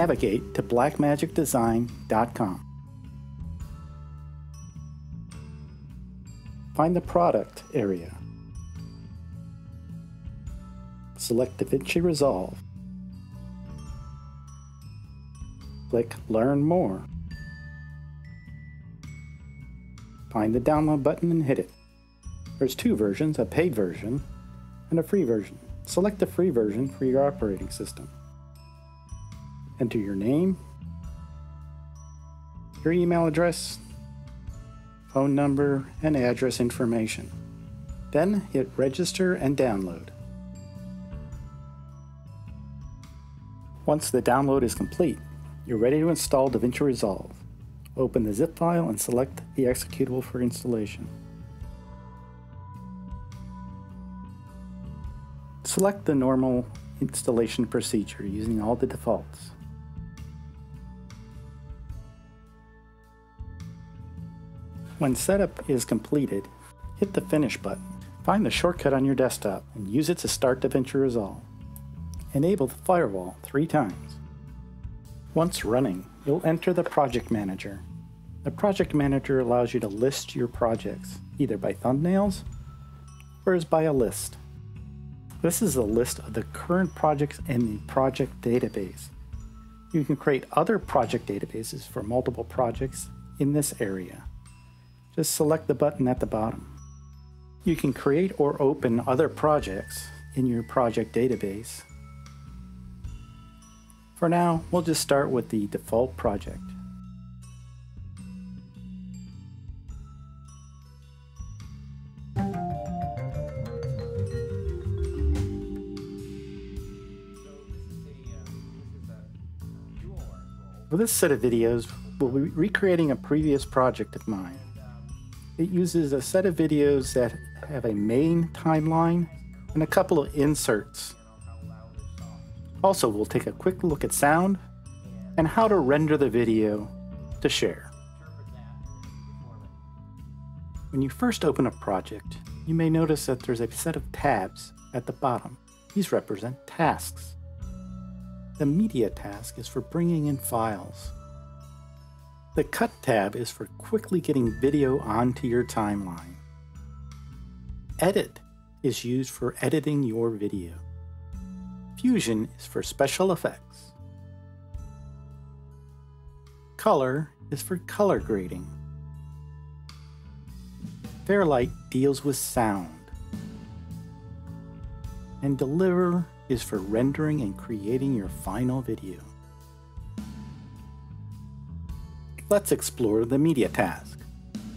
navigate to blackmagicdesign.com. Find the product area. Select DaVinci Resolve. Click Learn More. Find the download button and hit it. There's two versions, a paid version and a free version. Select the free version for your operating system. Enter your name, your email address, phone number, and address information. Then hit register and download. Once the download is complete, you're ready to install DaVinci Resolve. Open the zip file and select the executable for installation. Select the normal installation procedure using all the defaults. When setup is completed, hit the Finish button. Find the shortcut on your desktop and use it to start DaVinci Resolve. Enable the firewall 3 times. Once running, you'll enter the Project Manager. The Project Manager allows you to list your projects, either by thumbnails or as by a list. This is a list of the current projects in the project database. You can create other project databases for multiple projects in this area. Just select the button at the bottom. You can create or open other projects in your project database. For now, we'll just start with the default project. For this set of videos, we'll be recreating a previous project of mine. It uses a set of videos that have a main timeline and a couple of inserts. Also, we'll take a quick look at sound and how to render the video to share. When you first open a project, you may notice that there's a set of tabs at the bottom. These represent tasks. The Media task is for bringing in files. The Cut tab is for quickly getting video onto your timeline. Edit is used for editing your video. Fusion is for special effects. Color is for color grading. Fairlight deals with sound. And Deliver is for rendering and creating your final video. Let's explore the Media task.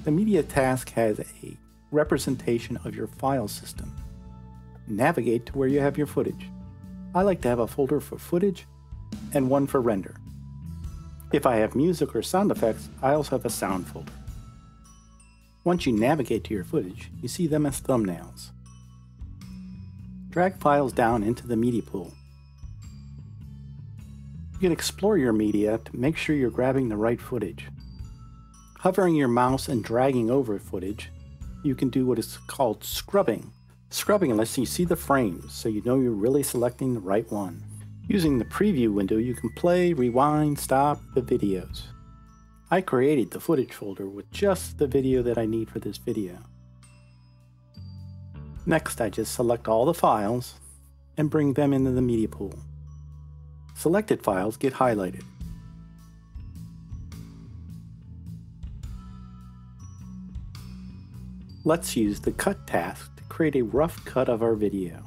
The Media task has a representation of your file system. Navigate to where you have your footage. I like to have a folder for footage and one for render. If I have music or sound effects, I also have a sound folder. Once you navigate to your footage, you see them as thumbnails. Drag files down into the media pool. You can explore your media to make sure you're grabbing the right footage. Hovering your mouse and dragging over footage, you can do what is called scrubbing. Scrubbing lets you see the frames, so you know you're really selecting the right one. Using the preview window, you can play, rewind, stop the videos. I created the footage folder with just the video that I need for this video. Next, I just select all the files and bring them into the media pool. Selected files get highlighted. Let's use the Cut task to create a rough cut of our video.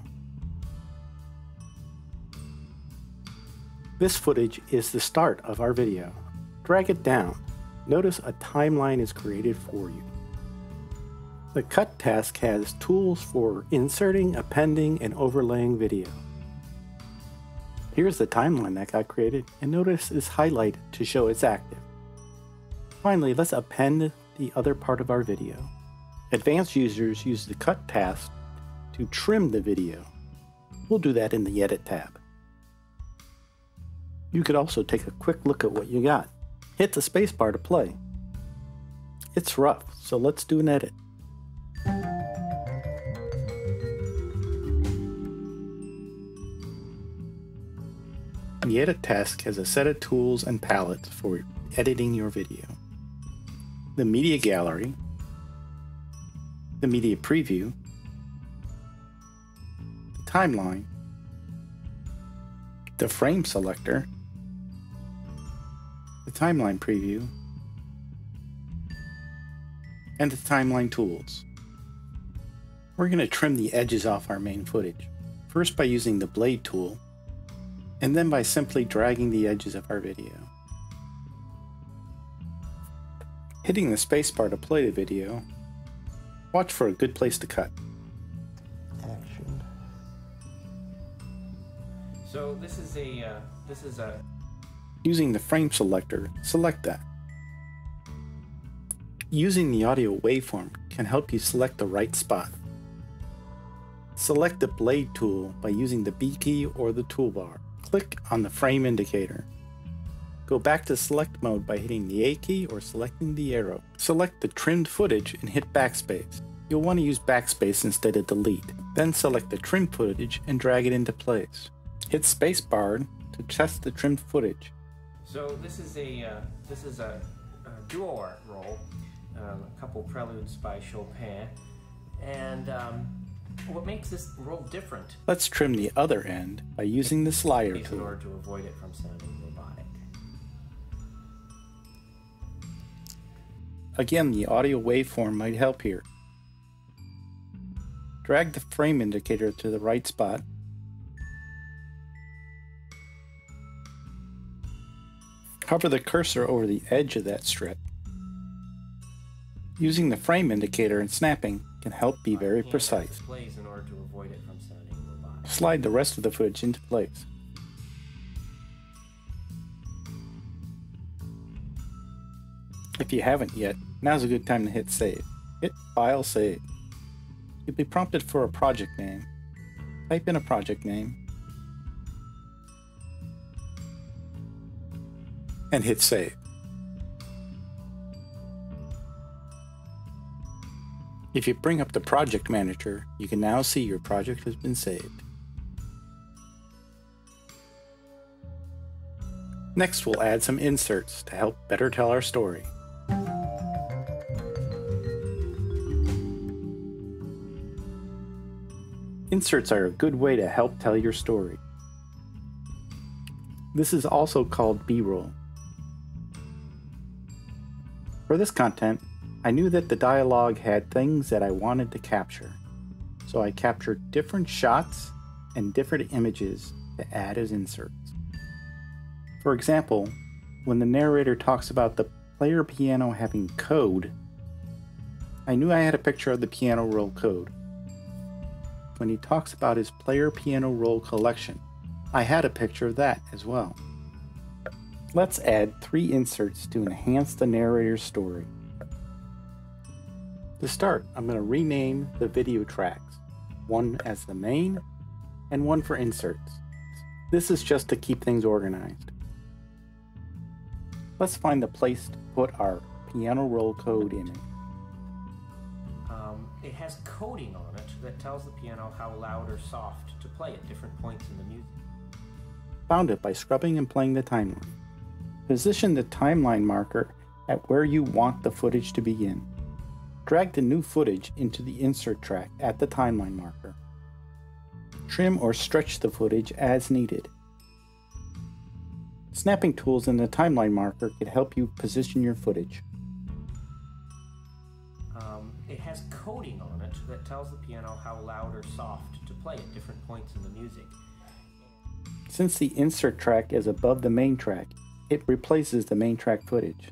This footage is the start of our video. Drag it down. Notice a timeline is created for you. The Cut task has tools for inserting, appending, and overlaying video. Here's the timeline that got created, and notice it's highlighted to show it's active. Finally, let's append the other part of our video. Advanced users use the Cut task to trim the video. We'll do that in the Edit tab. You could also take a quick look at what you got. Hit the spacebar to play. It's rough, so let's do an edit. The create a task as a set of tools and palettes for editing your video. The Media Gallery, the Media Preview, the Timeline, the Frame Selector, the Timeline Preview, and the Timeline Tools. We're going to trim the edges off our main footage, first by using the Blade tool, and then by simply dragging the edges of our video. Hitting the spacebar to play the video, watch for a good place to cut. Action. So this is a... Using the frame selector, select that. Using the audio waveform can help you select the right spot. Select the blade tool by using the B key or the toolbar. Click on the frame indicator. Go back to select mode by hitting the A key or selecting the arrow. Select the trimmed footage and hit backspace. You'll want to use backspace instead of delete. Then select the trimmed footage and drag it into place. Hit spacebar to test the trimmed footage. So this is a duo art roll. A couple preludes by Chopin, and what makes this roll different? Let's trim the other end by using the slider tool in order to avoid it from sounding robotic. Again, the audio waveform might help here. Drag the frame indicator to the right spot. Hover the cursor over the edge of that strip. Using the frame indicator and snapping can help be very precise. Slide the rest of the footage into place. If you haven't yet, now's a good time to hit save. Hit File Save. You'll be prompted for a project name. Type in a project name and hit save. If you bring up the project manager, you can now see your project has been saved. Next, we'll add some inserts to help better tell our story. Inserts are a good way to help tell your story. This is also called B-roll. For this content, I knew that the dialogue had things that I wanted to capture, so I captured different shots and different images to add as inserts. For example, when the narrator talks about the player piano having code, I knew I had a picture of the piano roll code. When he talks about his player piano roll collection, I had a picture of that as well. Let's add 3 inserts to enhance the narrator's story. To start, I'm going to rename the video tracks, one as the main and one for inserts. This is just to keep things organized. Let's find the place to put our piano roll code in it. It has coding on it that tells the piano how loud or soft to play at different points in the music. Found it by scrubbing and playing the timeline. Position the timeline marker at where you want the footage to begin. Drag the new footage into the insert track at the timeline marker. Trim or stretch the footage as needed. Snapping tools in the timeline marker could help you position your footage. It has coding on it that tells the piano how loud or soft to play at different points in the music. Since the insert track is above the main track, it replaces the main track footage.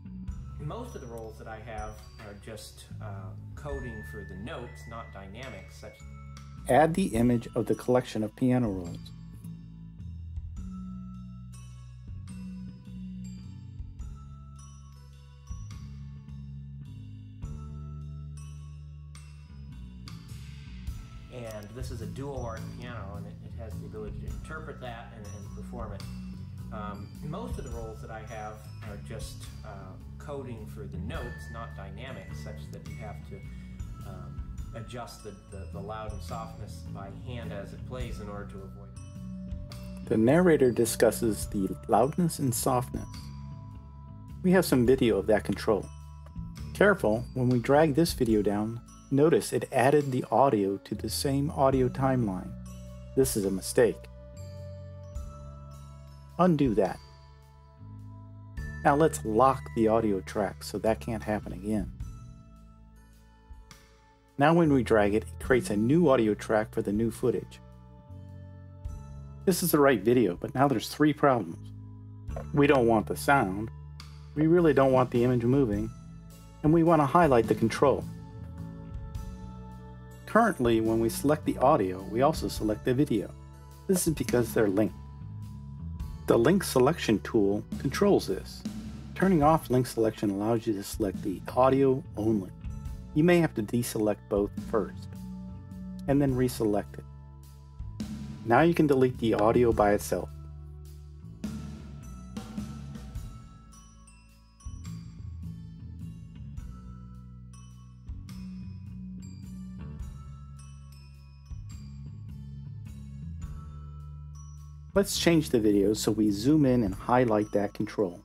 Most of the roles that I have are just coding for the notes, not dynamics. Add the image of the collection of piano rolls. And this is a dual art piano, and it has the ability to interpret that and perform it. Most of the roles that I have are just coding for the notes, not dynamics, such that you have to adjust the loud and softness by hand as it plays in order to avoid it. The narrator discusses the loudness and softness. We have some video of that control. Careful, when we drag this video down, notice it added the audio to the same audio timeline. This is a mistake. Undo that. Now let's lock the audio track so that can't happen again. Now when we drag it, it creates a new audio track for the new footage. This is the right video, but now there's three problems. We don't want the sound, we really don't want the image moving, and we want to highlight the control. Currently, when we select the audio, we also select the video. This is because they're linked. The link selection tool controls this. Turning off link selection allows you to select the audio only. You may have to deselect both first, and then reselect it. Now you can delete the audio by itself. Let's change the video so we zoom in and highlight that control.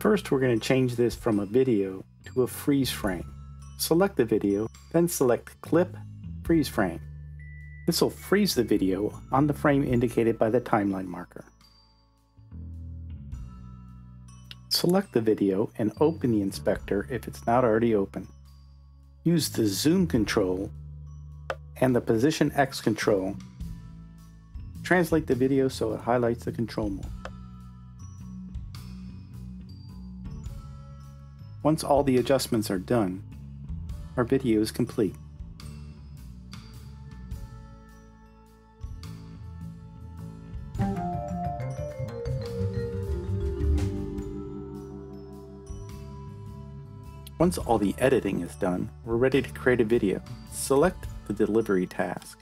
First, we're going to change this from a video to a freeze frame. Select the video, then select Clip, Freeze Frame. This will freeze the video on the frame indicated by the timeline marker. Select the video and open the inspector if it's not already open. Use the Zoom control and the Position X control. Translate the video so it highlights the control mode. Once all the adjustments are done, our video is complete. Once all the editing is done, we're ready to create a video. Select the delivery task.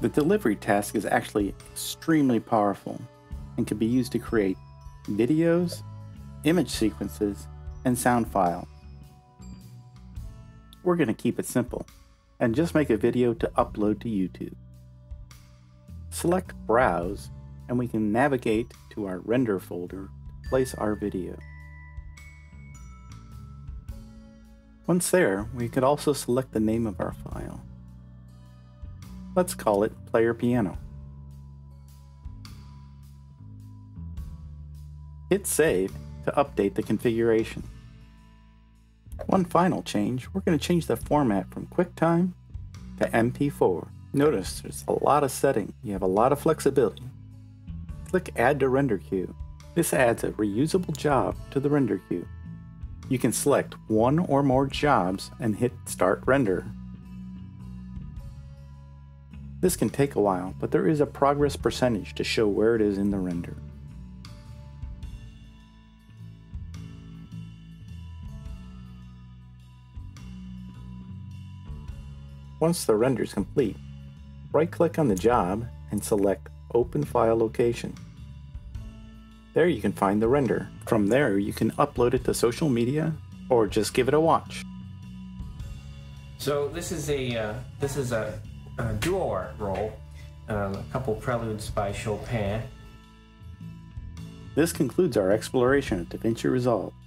The delivery task is actually extremely powerful and can be used to create videos, image sequences, and sound files. We're going to keep it simple and just make a video to upload to YouTube. Select Browse and we can navigate to our render folder to place our video. Once there, we could also select the name of our file. Let's call it Player Piano. Hit Save to update the configuration. One final change, we're going to change the format from QuickTime to MP4. Notice there's a lot of setting. You have a lot of flexibility. Click Add to Render Queue. This adds a reusable job to the render queue. You can select one or more jobs and hit Start Render. This can take a while, but there is a progress percentage to show where it is in the render. Once the render is complete, right-click on the job and select Open File Location. There you can find the render. From there, you can upload it to social media or just give it a watch. So this is a duo art roll, a couple preludes by Chopin. This concludes our exploration of DaVinci Resolve.